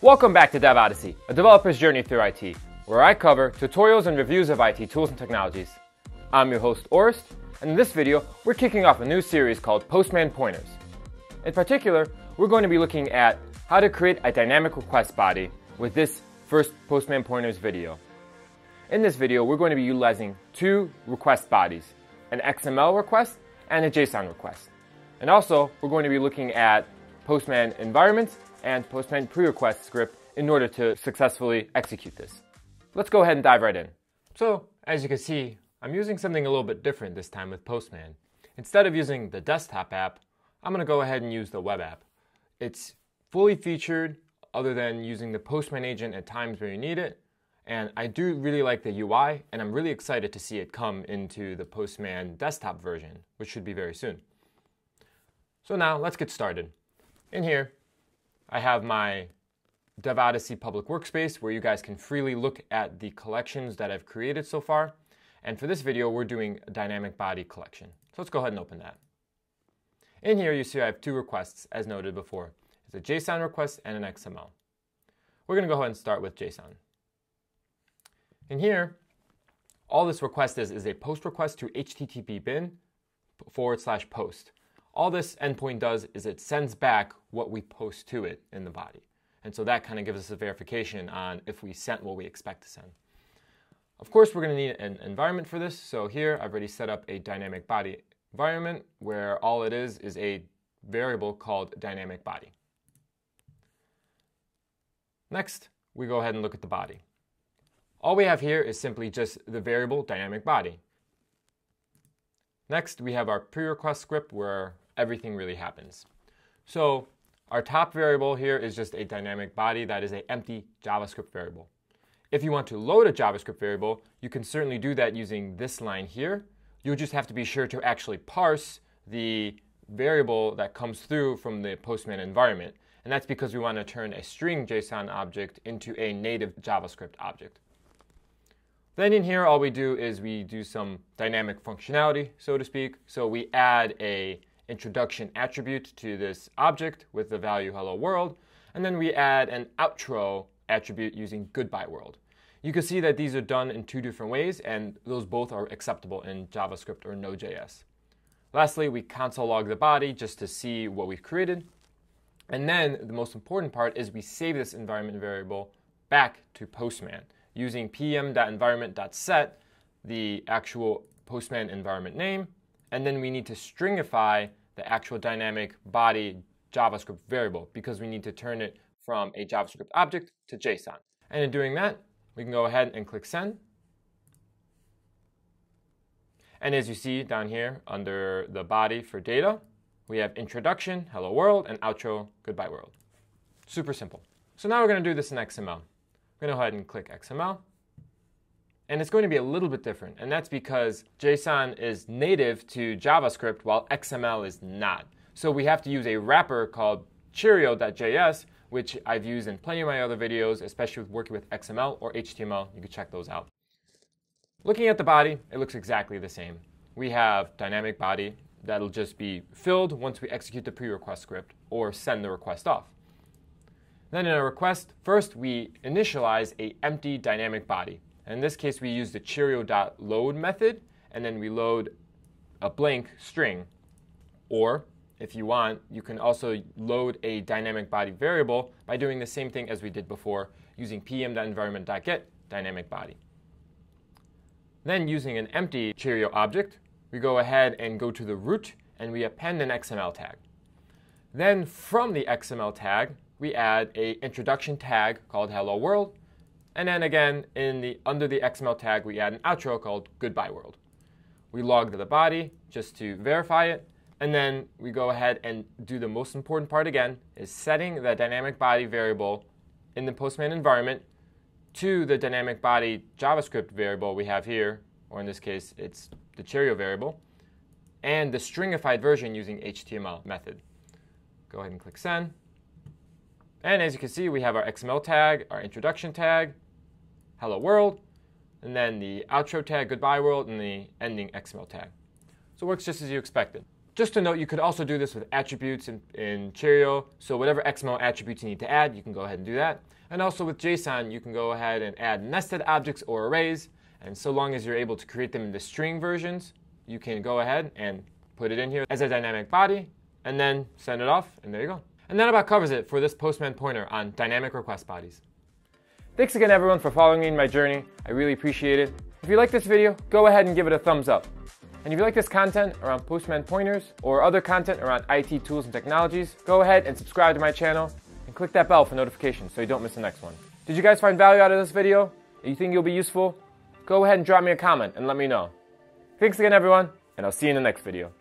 Welcome back to Dev Odyssey, a developer's journey through IT, where I cover tutorials and reviews of IT tools and technologies. I'm your host, Orest, and in this video, we're kicking off a new series called Postman Pointers. In particular, we're going to be looking at how to create a dynamic request body with this first Postman Pointers video. In this video, we're going to be utilizing two request bodies, an XML request and a JSON request. And also, we're going to be looking at Postman environments and Postman pre-request script in order to successfully execute this. Let's go ahead and dive right in. So, as you can see, I'm using something a little bit different this time with Postman. Instead of using the desktop app, I'm going to go ahead and use the web app. It's fully featured other than using the Postman agent at times where you need it. And I do really like the UI, and I'm really excited to see it come into the Postman desktop version, which should be very soon. So now, let's get started. In here, I have my Dev Odyssey public workspace where you guys can freely look at the collections that I've created so far. And for this video, we're doing a dynamic body collection. So let's go ahead and open that. In here, you see I have two requests, as noted before. It's a JSON request and an XML. We're going to go ahead and start with JSON. In here, all this request is a POST request to httpbin/post. All this endpoint does is it sends back what we post to it in the body. And so that kind of gives us a verification on if we sent what we expect to send. Of course, we're going to need an environment for this. So here, I've already set up a dynamic body environment where all it is a variable called dynamic body. Next, we go ahead and look at the body. All we have here is simply just the variable dynamic body. Next, we have our pre-request script where everything really happens. So our top variable here is just a dynamic body that is an empty JavaScript variable. If you want to load a JavaScript variable, you can certainly do that using this line here. You'll just have to be sure to actually parse the variable that comes through from the Postman environment. And that's because we want to turn a string JSON object into a native JavaScript object. Then in here, all we do is we do some dynamic functionality, so to speak. So we add an introduction attribute to this object with the value hello world, and then we add an outro attribute using goodbye world. You can see that these are done in two different ways, and those both are acceptable in JavaScript or Node.js. Lastly, we console log the body just to see what we've created. And then the most important part is we save this environment variable back to Postman, using pm.environment.set, the actual Postman environment name, and then we need to stringify the actual dynamic body JavaScript variable because we need to turn it from a JavaScript object to JSON. And in doing that, we can go ahead and click send. And as you see down here under the body for data, we have introduction, hello world, and outro, goodbye world. Super simple. So now we're going to do this in XML. I'm going to go ahead and click XML. And it's going to be a little bit different. And that's because JSON is native to JavaScript while XML is not. So we have to use a wrapper called cheerio.js, which I've used in plenty of my other videos, especially with working with XML or HTML. You can check those out. Looking at the body, it looks exactly the same. We have dynamic body that'll just be filled once we execute the pre-request script or send the request off. Then in our request, first we initialize an empty dynamic body. And in this case, we use the cheerio.load method, and then we load a blank string. Or, if you want, you can also load a dynamic body variable by doing the same thing as we did before, using pm.environment.get dynamic body. Then using an empty cheerio object, we go ahead and go to the root, and we append an XML tag. Then from the XML tag, we add an introduction tag called hello world, and then again under the XML tag we add an outro called goodbye world. We log the body just to verify it, and then we go ahead and do the most important part again, is setting the dynamic body variable in the Postman environment to the dynamic body JavaScript variable we have here, or in this case it's the cheerio variable, and the stringified version using HTML method. Go ahead and click send. And as you can see, we have our XML tag, our introduction tag, hello world, and then the outro tag, goodbye world, and the ending XML tag. So it works just as you expected. Just to note, you could also do this with attributes in Cheerio. So whatever XML attributes you need to add, you can go ahead and do that. And also with JSON, you can go ahead and add nested objects or arrays. And so long as you're able to create them into string versions, you can go ahead and put it in here as a dynamic body, and then send it off, and there you go. And that about covers it for this Postman pointer on dynamic request bodies. Thanks again, everyone, for following me in my journey. I really appreciate it. If you like this video, go ahead and give it a thumbs up. And if you like this content around Postman pointers or other content around IT tools and technologies, go ahead and subscribe to my channel and click that bell for notifications so you don't miss the next one. Did you guys find value out of this video? Do you think you'll be useful? Go ahead and drop me a comment and let me know. Thanks again, everyone, and I'll see you in the next video.